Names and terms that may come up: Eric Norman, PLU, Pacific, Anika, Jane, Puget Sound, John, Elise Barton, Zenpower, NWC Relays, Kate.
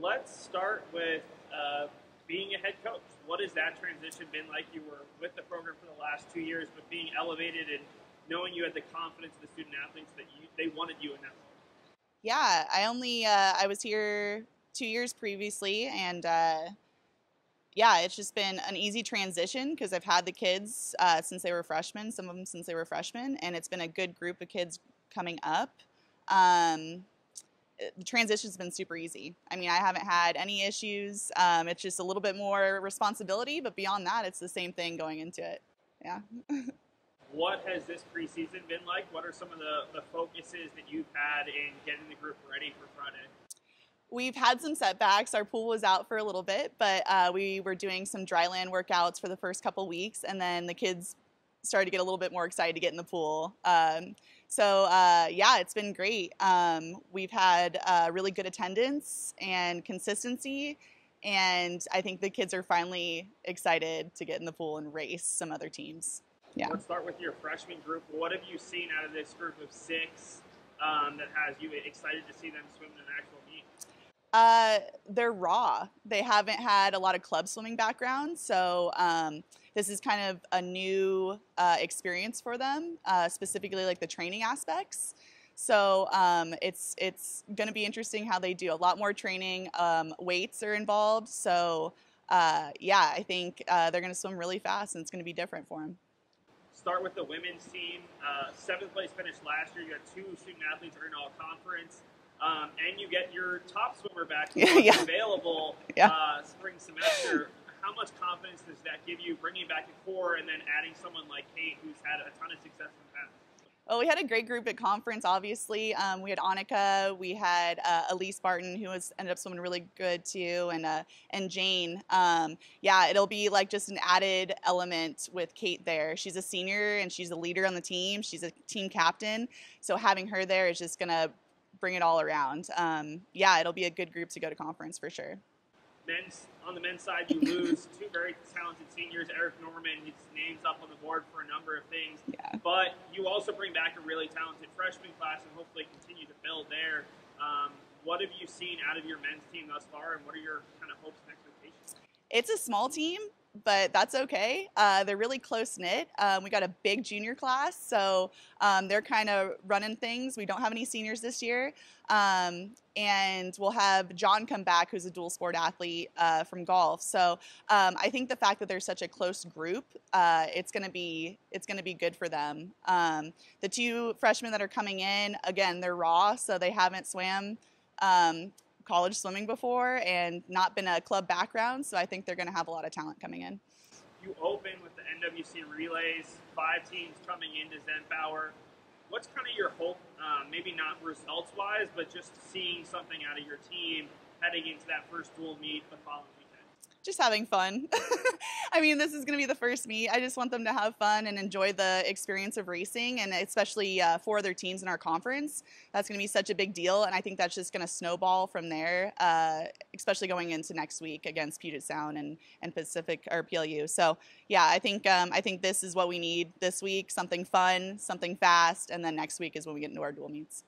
let's start with being a head coach. What has that transition been like? You were with the program for the last 2 years, but being elevated and knowing you had the confidence of the student athletes that they wanted you in that role. Yeah, I was here 2 years previously, and yeah, it's just been an easy transition because I've had the kids since they were freshmen, some of them since they were freshmen, and it's been a good group of kids coming up. The transition's been super easy. I mean, I haven't had any issues. It's just a little bit more responsibility, but beyond that, it's the same thing going into it. Yeah. What has this preseason been like? What are some of the focuses that you've had in getting the group ready for Friday? We've had some setbacks. Our pool was out for a little bit, but we were doing some dryland workouts for the first couple weeks, and then the kids started to get a little bit more excited to get in the pool. Yeah, it's been great. We've had really good attendance and consistency, and I think the kids are finally excited to get in the pool and race some other teams. Yeah. Let's start with your freshman group. What have you seen out of this group of six that has you excited to see them swim in an actual meet? They're raw. They haven't had a lot of club swimming background, so this is kind of a new experience for them, specifically like the training aspects. So it's going to be interesting how they do. A lot more training, weights are involved. So yeah, I think they're going to swim really fast, and it's going to be different for them. Start with the women's team. 7th place finish last year. You had 2 student athletes earn all conference, and you get your top swimmer back available spring semester. How much confidence does that give you, bringing back a core and then adding someone like Kate, who's had a ton of success in the past? Well, we had a great group at conference, obviously. We had Anika, we had Elise Barton, who ended up swimming really good too, and Jane. Yeah, it'll be like just an added element with Kate there. She's a senior and she's a leader on the team. She's a team captain. So having her there is just going to bring it all around. Yeah, it'll be a good group to go to conference for sure. On the men's side, you lose 2 very talented seniors. Eric Norman, his name's up on the board for a number of things. Yeah. But you also bring back a really talented freshman class and hopefully continue to build there. What have you seen out of your men's team thus far, and what are your kind of hopes and expectations? It's a small team, but that's okay. They're really close-knit. We got a big junior class, so they're kind of running things. We don't have any seniors this year. And we'll have John come back, who's a dual-sport athlete from golf. So I think the fact that they're such a close group, it's gonna be good for them. The 2 freshmen that are coming in, again, they're raw, so they haven't swam college swimming before and not been a club background, so I think they're going to have a lot of talent coming in. You open with the NWC Relays, 5 teams coming into Zenpower. What's kind of your hope, maybe not results-wise, but just seeing something out of your team heading into that first dual meet the following weekend? Just having fun. I mean, this is going to be the first meet. I just want them to have fun and enjoy the experience of racing, and especially 4 other teams in our conference. That's going to be such a big deal, and I think that's just going to snowball from there, especially going into next week against Puget Sound and Pacific or PLU. So, yeah, I think this is what we need this week, something fun, something fast, and then next week is when we get into our dual meets.